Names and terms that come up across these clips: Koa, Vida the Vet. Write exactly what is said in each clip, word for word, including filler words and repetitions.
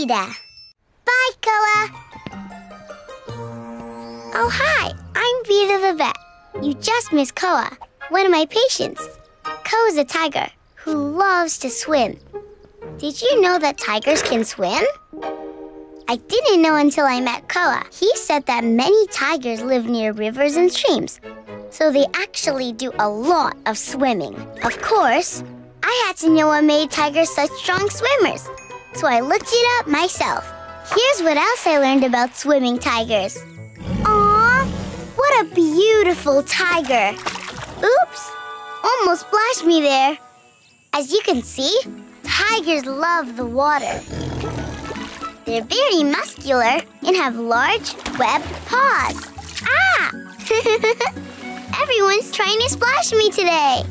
Vida. Bye, Koa. Oh, hi. I'm Vida the Vet. You just missed Koa, one of my patients. Koa's a tiger who loves to swim. Did you know that tigers can swim? I didn't know until I met Koa. He said that many tigers live near rivers and streams, so they actually do a lot of swimming. Of course, I had to know what made tigers such strong swimmers, so I looked it up myself. Here's what else I learned about swimming tigers. Aw, what a beautiful tiger. Oops, almost splashed me there. As you can see, tigers love the water. They're very muscular and have large, webbed paws. Ah! Everyone's trying to splash me today.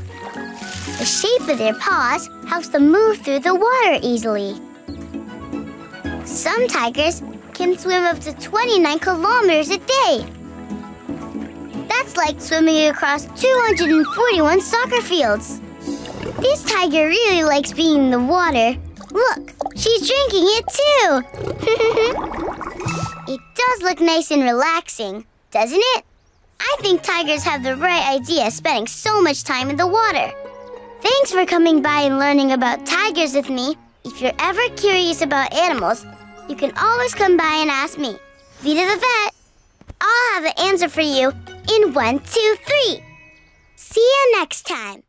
The shape of their paws helps them move through the water easily. Some tigers can swim up to twenty-nine kilometers a day. That's like swimming across two hundred forty-one soccer fields. This tiger really likes being in the water. Look, she's drinking it too. It does look nice and relaxing, doesn't it? I think tigers have the right idea spending so much time in the water. Thanks for coming by and learning about tigers with me. If you're ever curious about animals, you can always come by and ask me. Vida the Vet. I'll have an answer for you in one, two, three. See you next time.